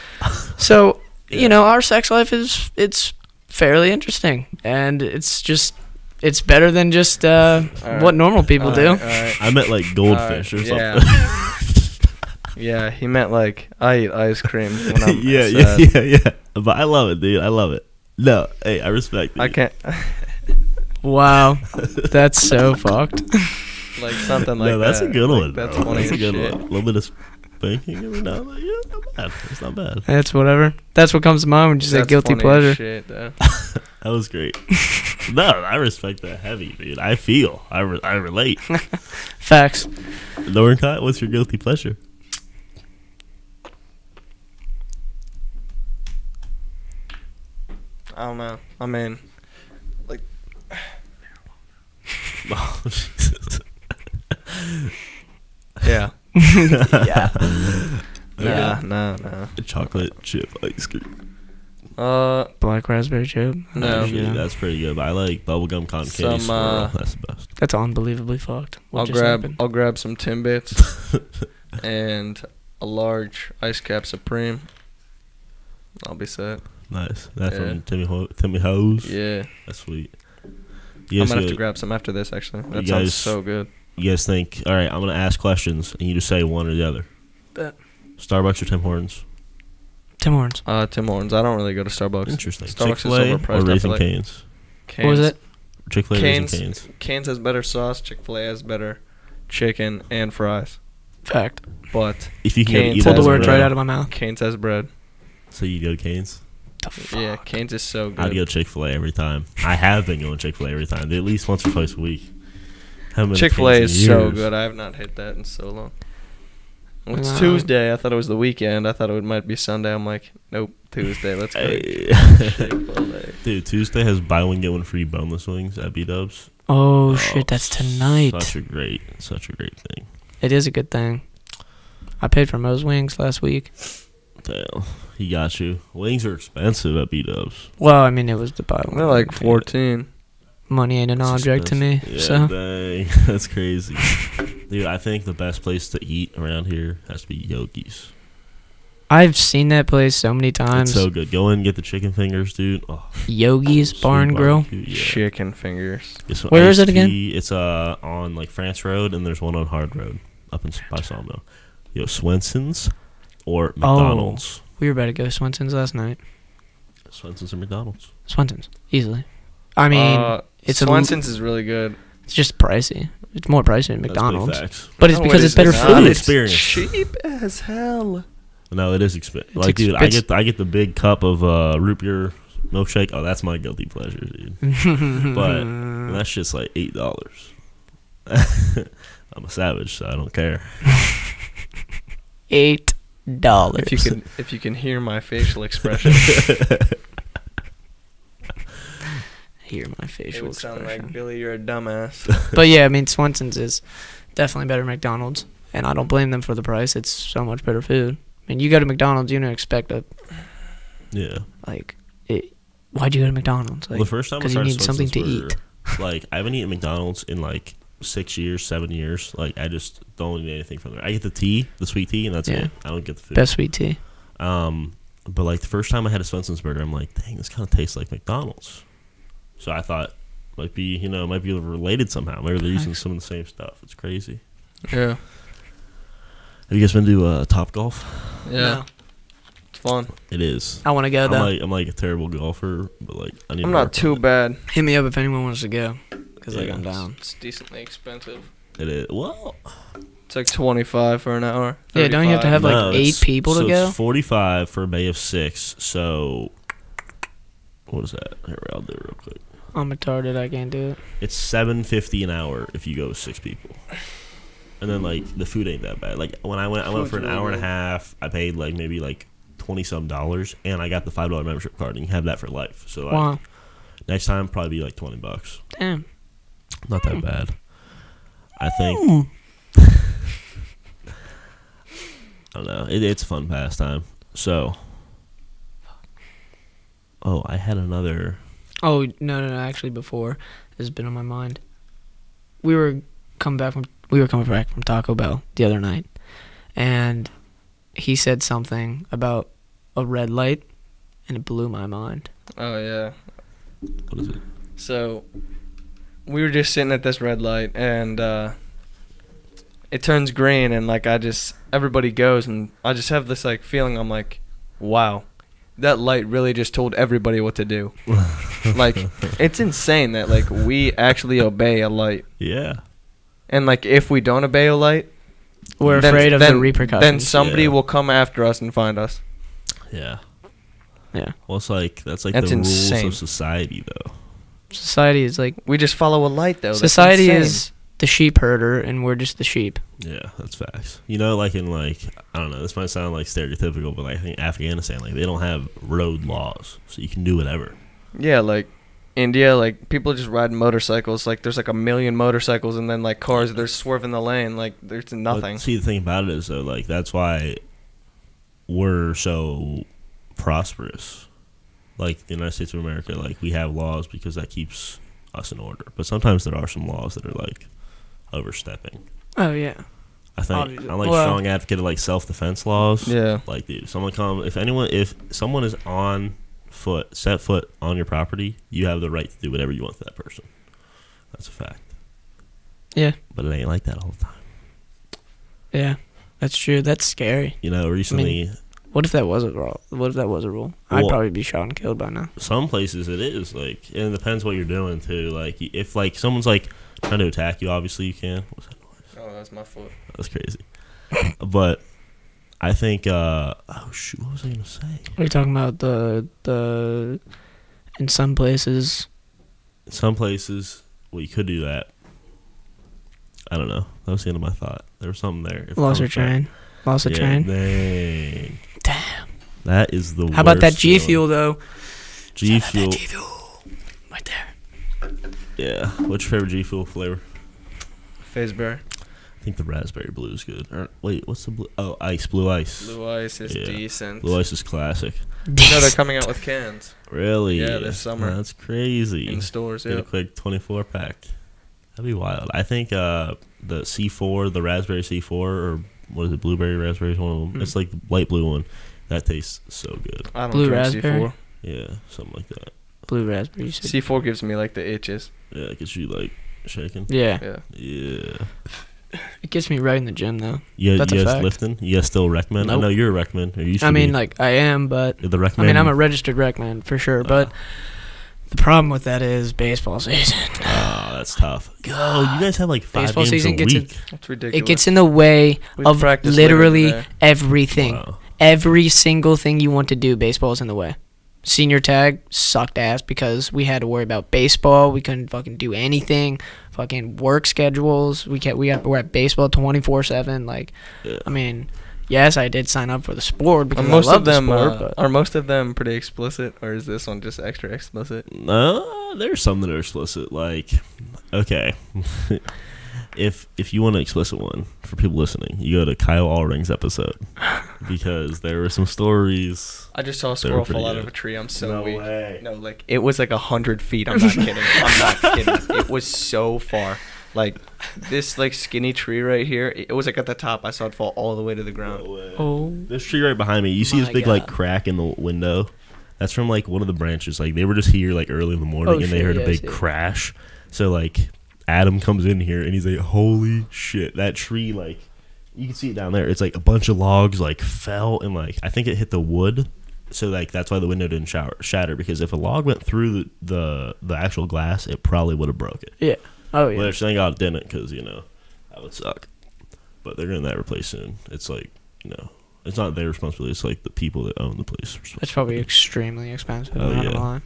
So yeah. you know, our sex life is it's fairly interesting, and it's just it's better than just uh, right. what normal people all do. Right, right. I meant like goldfish right. or something. Yeah. yeah, he meant like I eat ice cream when I'm yeah yeah yeah yeah. But I love it, dude. I love it. No, hey, I respect it. I can't. Wow, that's so fucked. Like something like that. No, that's that. a good one. Like, that's funny That's a good shit. one. A little bit of spanking every now and then. Yeah, not bad. It's not bad. That's whatever. That's what comes to mind when you say guilty pleasure. Shit, that was great. No, I respect that heavy, dude. I feel. I, re I relate. Facts. Dorenkott, what's your guilty pleasure? I don't know. I mean... Oh, Jesus. Yeah. yeah. Yeah. No, no. Chocolate chip ice cream. Uh, Black raspberry chip. No. Actually, yeah. That's pretty good. But I like bubblegum cotton some, candy. Uh, that's the best. That's unbelievably fucked. What I'll grab happened? I'll grab some Timbits and a large ice cap Supreme. I'll be set. Nice. That's yeah. from Timmy Ho Timmy Hose. Yeah. That's sweet. You I'm going to have to grab some after this, actually. That sounds guys, so good. You guys think, all right, I'm going to ask questions, and you just say one or the other. Bet. Starbucks or Tim Hortons? Tim Hortons. Uh, Tim Hortons. I don't really go to Starbucks. Interesting. Starbucks is overpriced. Or Raising Cane's? What was it? Chick-fil-A or Raising Cane's. Cane's has better sauce. Chick-fil-A has better chicken and fries. Fact. But if you can pull the words right out of my mouth. Cane's has bread. So you go to Cane's? Yeah, Cane's is so good. I'd go Chick-fil-A every time. I have been going Chick-fil-A every time, at least once or twice a week. Chick-fil-A is so good. I have not hit that in so long. Well, it's no. Tuesday. I thought it was the weekend. I thought it might be Sunday. I'm like, nope, Tuesday. Let's go. Chick-fil-A. Dude, Tuesday has buy one get one free boneless wings at B-Dubs. Oh, oh shit, that's tonight. Such a great, such a great thing. It is a good thing. I paid for Mo's wings last week. Damn, he got you. Wings are expensive at B-Dubs. Well, I mean, it was the bottom. They're like fourteen. Money ain't an it's object expensive. to me. Yeah, so. Dang, that's crazy. Dude, I think the best place to eat around here has to be Yogi's. I've seen that place so many times. It's so good. Go in and get the chicken fingers, dude. Oh. Yogi's Barn Grill. Yeah. Chicken fingers. Where is it again? Tea. It's uh on like France Road, and there's one on Hard Road up in by Sawmill. Yo, Swenson's or McDonald's. Oh, we were about to go Swenson's last night. Swenson's or McDonald's? Swenson's, easily. I mean, uh, it's Swenson's a, is really good. It's just pricey. It's more pricey than McDonald's. That's big but it's no, because it it's better food. Experience. Cheap as hell. No, it is expensive. Like, dude, I get the, I get the big cup of uh, root beer milkshake. Oh, that's my guilty pleasure, dude. But and that's just like eight dollars. I'm a savage, so I don't care. Eight dollars. If you can, if you can hear my facial expression. Hear my facial expression. It would sound expression. like Billy, you're a dumbass. But yeah, I mean, Swenson's is definitely better than McDonald's, and I don't blame them for the price. It's so much better food. I mean, you go to McDonald's, you don't expect a. Yeah. Like, it, why'd you go to McDonald's? Like, well, the first time I started you need something to eat. Like, I haven't eaten McDonald's in like six years, seven years. Like, I just don't need anything from there. I get the tea, the sweet tea, and that's yeah. it. I don't get the food. Best sweet tea. Um, but like the first time I had a Swenson's burger, I'm like, dang, this kind of tastes like McDonald's. So I thought might be, you know, might be related somehow. Maybe they're using some of the same stuff. It's crazy. Yeah. Have you guys been to uh, Top Golf? Yeah, no. It's fun. It is. I want to go though. I'm like, I'm like a terrible golfer, but like I need. I'm not too bad. Hit me up if anyone wants to go, because yeah, like I'm down. It's decently expensive. It is. Well, it's like twenty-five for an hour. thirty-five. Yeah, don't you have to have like no, eight people so to go? It's forty-five for a bay of six. So what is that? Here, I'll do it real quick. I'm retarded. I can't do it. It's seven fifty an hour if you go with six people. And then like the food ain't that bad. Like when I went, I went for an hour and a half. I paid like maybe like twenty some dollars, and I got the five dollar membership card, and you can have that for life. So wow. Like, next time probably be like twenty bucks. Damn, not that bad. I think. I don't know. It, it's a fun pastime. So. Oh, I had another. Oh no no no! Actually, before this has been on my mind. We were coming back from. We were coming back from Taco Bell the other night, and he said something about a red light, and it blew my mind. Oh, yeah. What is it? So we were just sitting at this red light, and uh, it turns green, and, like, I just – everybody goes, and I just have this, like, feeling. I'm like, wow, that light really just told everybody what to do. Like, it's insane that, like, we actually obey a light. Yeah. And, like, if we don't obey a light, we're then, afraid of then, the repercussions. Then somebody yeah. will come after us and find us. Yeah. Yeah. Well, it's like, that's like that's the insane. rules of society, though. Society is like. We just follow a light, though. Society is the sheep herder, and we're just the sheep. Yeah, that's facts. You know, like in, like, I don't know, this might sound like stereotypical, but like, I think Afghanistan, like, they don't have road laws, so you can do whatever. Yeah, like. India, like, people just ride motorcycles. Like, there's, like, a million motorcycles, and then, like, cars, they're swerving the lane. Like, there's nothing. But see, the thing about it is, though, like, that's why we're so prosperous. Like, the United States of America, like, we have laws because that keeps us in order. But sometimes there are some laws that are, like, overstepping. Oh, yeah. I think Obviously. I'm, like, well, strong advocate of, like, self-defense laws. Yeah. Like, dude, someone come, if anyone, if someone is on... foot set foot on your property, you have the right to do whatever you want to that person. That's a fact. Yeah, but it ain't like that all the time. Yeah, that's true. That's scary. You know, recently, I mean, what if that was a rule? What if that was a rule? Well, I'd probably be shot and killed by now. Some places it is, like, and it depends what you're doing too. Like, if like someone's like trying to attack you, obviously you can. What's that noise? Oh, that's my foot. That's crazy. But I think, uh, oh, shoot, what was I going to say? Are you talking about the, the, in some places? In some places, well, you could do that. I don't know. That was the end of my thought. There was something there. If Lost your train. That. Lost a yeah, train. Dang. Damn. That is the How worst. How about that G Fuel, though? G Fuel. That G Fuel. Right there. Yeah. What's your favorite G Fuel flavor? Fazbear. I think the raspberry blue is good. Or, wait, what's the blue? Oh, ice, blue ice. Blue ice is yeah. decent. Blue ice is classic. No, they're coming out with cans. Really? Yeah, this summer. No, that's crazy. In stores, yeah. Get a quick twenty-four pack. That'd be wild. I think uh, the C four, the raspberry C four, or what is it, blueberry raspberry is one of them. Mm. It's like the light blue one. That tastes so good. I don't blue drink raspberry? C four. Yeah, something like that. Blue raspberry. C four gives me like the itches. Yeah, it gets you like shaking. Yeah. Yeah. Yeah. It gets me right in the gym though. Yeah, that's you a guys fact. Lifting? You guys still rec man? Nope. I know you're a rec man. Or you I mean, be. Like I am, but the rec man. I mean, I'm a registered rec man for sure. Uh, but the problem with that is baseball season. Oh, that's tough. Yo, oh, you guys have like five baseball games season a gets week. In, that's ridiculous. It gets in the way We've of literally everything. Wow. Every single thing you want to do, baseball's in the way. Senior tag sucked ass because we had to worry about baseball. We couldn't fucking do anything. Fucking work schedules. We can't. We got. We're at baseball twenty four seven. Like, yeah. I mean, yes, I did sign up for the sport because most I love of them the sport, uh, but. Are most of them pretty explicit, or is this one just extra explicit? No, uh, there's some that are explicit. Like, okay, if if you want an explicit one for people listening, you go to Kyle Allring's episode. Because there were some stories. I just saw a squirrel fall out good. Of a tree. I'm so no weak. Way. No, like it was like a hundred feet. I'm not kidding. I'm not kidding. It was so far. Like this, like skinny tree right here. It was like at the top. I saw it fall all the way to the ground. No oh, this tree right behind me. You see My this big God. Like crack in the window? That's from like one of the branches. Like they were just here like early in the morning, oh, and sure, they heard yeah, a big crash. So like Adam comes in here and he's like, "Holy shit! That tree like." You can see it down there. It's like a bunch of logs like fell and like I think it hit the wood, so like that's why the window didn't shower, shatter. Because if a log went through the the, the actual glass, it probably would have broke it. Yeah. Oh yeah. Which thank God it didn't, because you know that would suck. But they're gonna that replace soon. It's like you know, it's not their responsibility. It's like the people that own the place. That's probably extremely expensive. Oh yeah.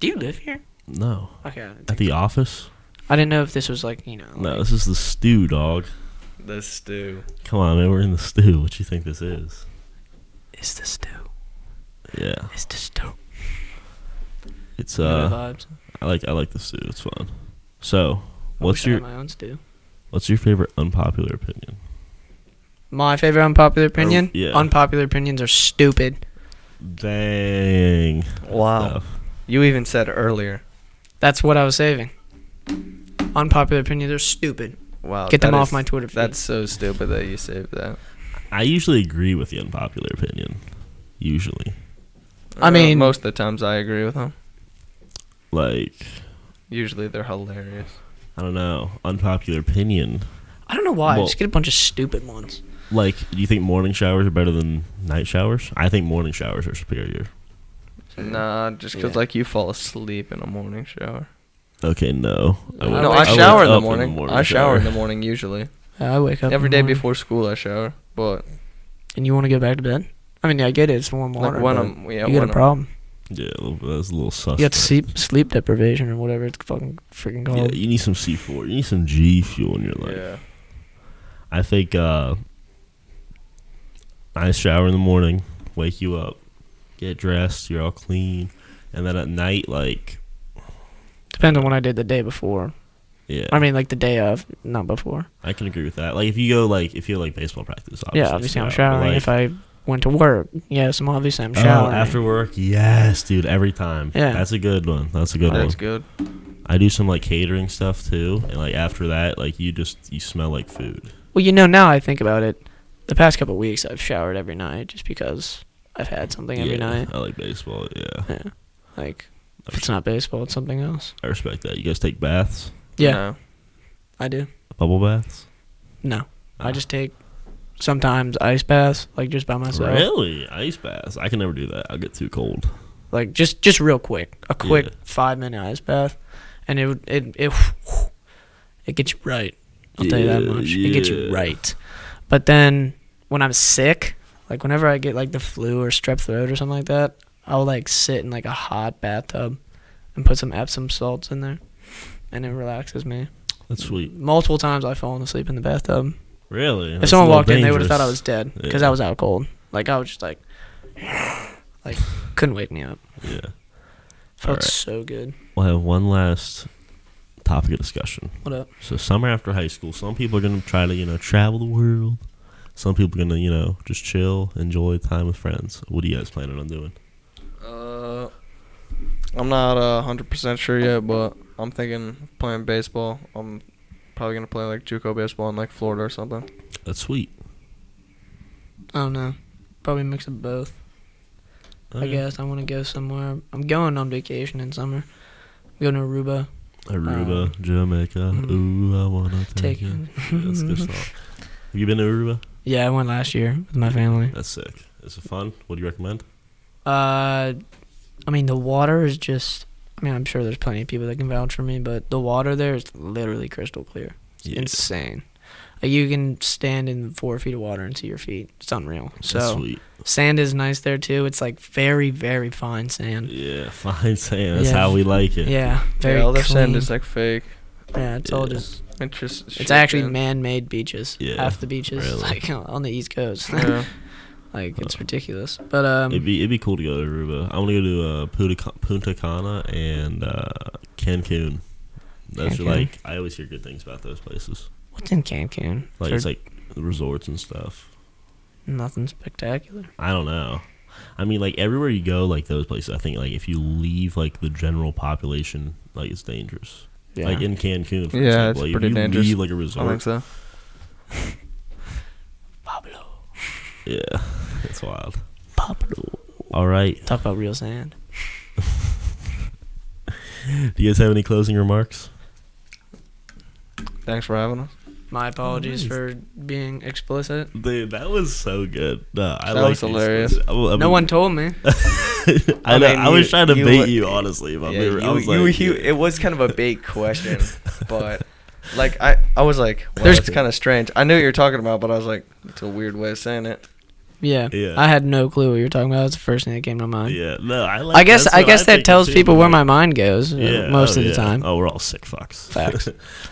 Do you live here? No. Okay. I didn't think At the so. Office. I didn't know if this was like you know. No, like, this is the stew, dog. The stew. Come on, man. We're in the stew. What do you think this is? It's the stew. Yeah. It's the stew. It's uh. Vibes. I like I like the stew. It's fun. So, I what's wish your I had my own stew? What's your favorite unpopular opinion? My favorite unpopular opinion? Or, yeah. Unpopular opinions are stupid. Dang. Wow. You even said earlier. That's what I was saving. Unpopular opinions are stupid. Wow, get them off is, my Twitter feed. That's so stupid that you saved that. I usually agree with the unpopular opinion. Usually. I uh, mean... Most of the times I agree with them. Like... Usually they're hilarious. I don't know. Unpopular opinion. I don't know why. Well, I just get a bunch of stupid ones. Like, do you think morning showers are better than night showers? I think morning showers are superior. Nah, just because, yeah. like, you fall asleep in a morning shower. Okay, no. I no, I, I shower in the morning. In the morning. I shower in the morning usually. Yeah, I wake up every day before school. I shower, but and you want to go back to bed? I mean, yeah, I get it. It's warm water. Like when I'm, yeah, you got a problem. Yeah, that's a little sus. You got sleep sleep deprivation or whatever it's fucking freaking called. Yeah, you need some C four. You need some G fuel in your life. Yeah. I think uh, I shower in the morning, wake you up, get dressed, you're all clean, and then at night, like. Depends on what I did the day before. Yeah. I mean, like, the day of, not before. I can agree with that. Like, if you go, like, if you go, like, baseball practice, obviously. Yeah, obviously I'm showering. Like, if I went to work, yes, I'm obviously I'm showering. Oh, after work, yes, dude, every time. Yeah. That's a good one. That's a good That's one. That's good. I do some, like, catering stuff, too. And, like, after that, like, you just, you smell like food. Well, you know, now I think about it, the past couple of weeks I've showered every night just because I've had something yeah, every night. I like baseball, yeah. Yeah. Like... If it's not baseball, it's something else. I respect that. You guys take baths? Yeah. No. I do. Bubble baths? No. Ah. I just take sometimes ice baths, like just by myself. Really? Ice baths? I can never do that. I'll get too cold. Like just just real quick. A quick yeah. five minute ice bath. And it it it, it gets you right. I'll yeah, tell you that much. Yeah. It gets you right. But then when I'm sick, like whenever I get like the flu or strep throat or something like that, I'll like sit in like a hot bathtub and put some Epsom salts in there, and it relaxes me. That's sweet. Multiple times I've fallen asleep in the bathtub. Really? If That's someone walked dangerous. in, they would have thought I was dead because yeah. I was out cold. Like I was just like, like couldn't wake me up. Yeah. Felt right. so good. We'll have one last topic of discussion. What up? So summer after high school, some people are going to try to, you know, travel the world. Some people are going to, you know, just chill, enjoy time with friends. What are you guys planning on doing? Uh, I'm not uh, one hundred percent sure yet, but I'm thinking playing baseball. I'm probably going to play, like, JUCO baseball in, like, Florida or something. That's sweet. I don't know. Probably a mix of both. Okay. I guess I want to go somewhere. I'm going on vacation in summer. I'm going to Aruba. Aruba, um, Jamaica. Mm-hmm. Ooh, I want to take, take it. Yeah, that's a good song. Have you been to Aruba? Yeah, I went last year with my family. That's sick. Is it fun? What do you recommend? Uh, I mean, the water is just... I mean, I'm sure there's plenty of people that can vouch for me, but the water there is literally crystal clear. It's yeah. insane. Like, you can stand in four feet of water and see your feet. It's unreal. So that's sweet. Sand is nice there too. It's like very, very fine sand. Yeah, fine sand. That's yeah. how we like it. Yeah, very yeah, all their sand is like fake. Yeah, it's yeah. all just Interest it's actually in. man-made beaches. Yeah, half the beaches really. Like on the East Coast. Yeah. Like, it's ridiculous. But um, it'd be it'd be cool to go to Aruba. I want to go to uh, Punta Cana and uh, Cancun. Those Cancun. are like I always hear good things about those places. What's in Cancun? Like, it's like resorts and stuff. Nothing spectacular. I don't know. I mean, like, everywhere you go, like those places, I think, like, if you leave like the general population, like, it's dangerous. Yeah. Like in Cancun, for yeah, example. It's like, pretty if you dangerous. Leave like a resort, I think so. Pablo. Yeah, it's wild. Pablo. All right. Talk about real sand. Do you guys have any closing remarks? Thanks for having us. My apologies nice. for being explicit. Dude, that was so good. No, I that was hilarious. I, I mean, no one told me. I, I know. Mean, I was you, trying to you bait were, you, honestly. But yeah, we I was you, like, you, yeah. It was kind of a bait question, but like I, I was like, well, it's kind of strange. I knew what you were talking about, but I was like, it's a weird way of saying it. Yeah, yeah. I had no clue what you were talking about. That's the first thing that came to mind. Yeah, no, I like I guess I guess I that tells too, people where my mind goes yeah, most oh, of the yeah. time. Oh, we're all sick fucks. Facts.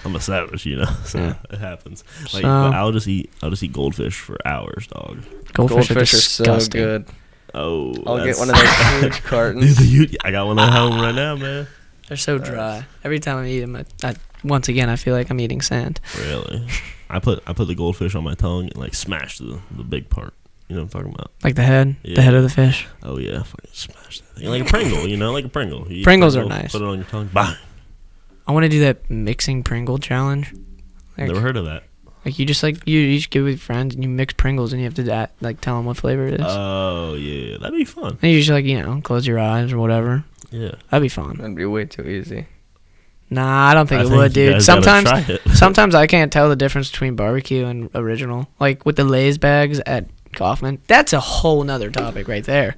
I'm a savage, you know. So yeah. it happens. Like, so, I'll just eat I'll just eat goldfish for hours, dog. Goldfish, goldfish are, are so good. Oh, I'll get one of those huge cartons. Huge, I got one at home right now, man. They're so dry. Every time I eat them, I, I, once again, I feel like I'm eating sand. Really? I put I put the goldfish on my tongue and like smashed the the big part. You know what I'm talking about? Like the head? Yeah. The head of the fish? Oh, yeah. Fucking smash that thing. Like a Pringle, you know? Like a Pringle. You Pringles Pringle, are nice. Put it on your tongue. Bye. I want to do that mixing Pringle challenge. Like, never heard of that. Like, you just, like, you, you just get with friends and you mix Pringles and you have to, da like, tell them what flavor it is. Oh, yeah. That'd be fun. And you just, like, you know, close your eyes or whatever. Yeah. That'd be fun. That'd be way too easy. Nah, I don't think I it think would, dude. Sometimes sometimes I can't tell the difference between barbecue and original. Like, with the Lay's bags at Kaufman. That's a whole nother topic right there.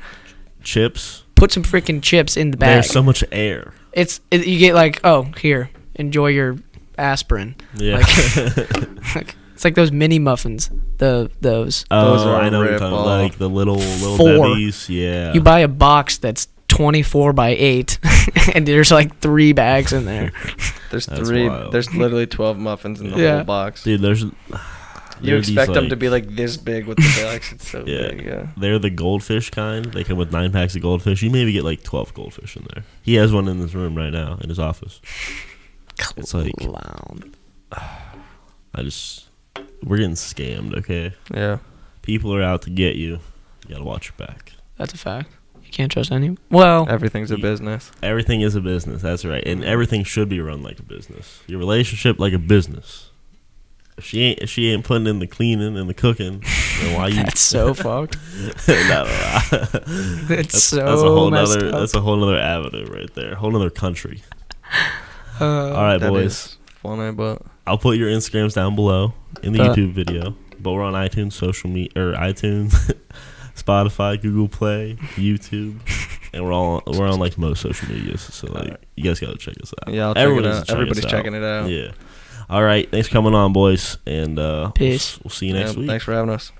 Chips. Put some freaking chips in the bag. There's so much air. It's it, you get like, oh, here, enjoy your aspirin. Yeah. Like, like, it's like those mini muffins. The those. Oh, those are I know. Kind of like the little little four. Debbies. Yeah. You buy a box that's twenty-four by eight, and there's like three bags in there. There's that's three. Wild. There's literally twelve muffins in the yeah. whole box. Dude, there's. You expect these, them like, to be like this big with the bags. It's so yeah. big, yeah. They're the goldfish kind. They come with nine packs of goldfish. You maybe get like twelve goldfish in there. He has one in this room right now in his office. It's like clown. I just we're getting scammed, okay? Yeah. People are out to get you. You gotta watch your back. That's a fact. You can't trust anyone. Well, everything's a business. Everything is a business, that's right. And everything should be run like a business. Your relationship like a business. If she ain't, if she ain't putting in the cleaning and the cooking, then why you? That's so fucked. Not it's so that's a whole messed other, up. That's a whole other avenue right there. Whole other country. Uh, All right, boys. Funny, but I'll put your Instagrams down below in the uh, YouTube video. But we're on iTunes, social media, or iTunes, Spotify, Google Play, YouTube. And we're all we're on like most social medias, so like right. you guys gotta check us out. Yeah, I'll check it out. Check everybody's checking out. it out. Yeah. All right, thanks for coming on, boys, and uh, peace. We'll, we'll see you next yeah, week. Thanks for having us.